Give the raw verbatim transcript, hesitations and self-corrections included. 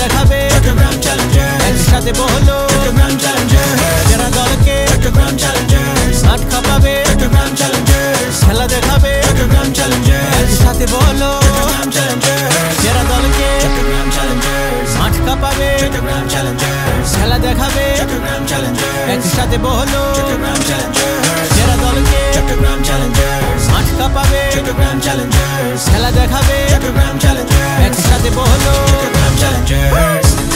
দেখাবে Chattogram Challengers, সাথে বহলো Chattogram Challengers, যারা দলকে Chattogram Challengers, মাঠ কাঁপাবে Chattogram Challengers, খেলা দেখাবে Chattogram Challengers, সাথে বহলো Chattogram Challengers, যারা দলকে Chattogram Challengers, মাঠ কাঁপাবে Chattogram Challengers, খেলা দেখাবে Chattogram Challengers, সাথে বহলো Chattogram Challengers, যারা দলকে Chattogram Challengers, মাঠ কাঁপাবে Chattogram Challengers, খেলা দেখাবে Chattogram Challengers, সাথে বহলো Chattogram Challengers.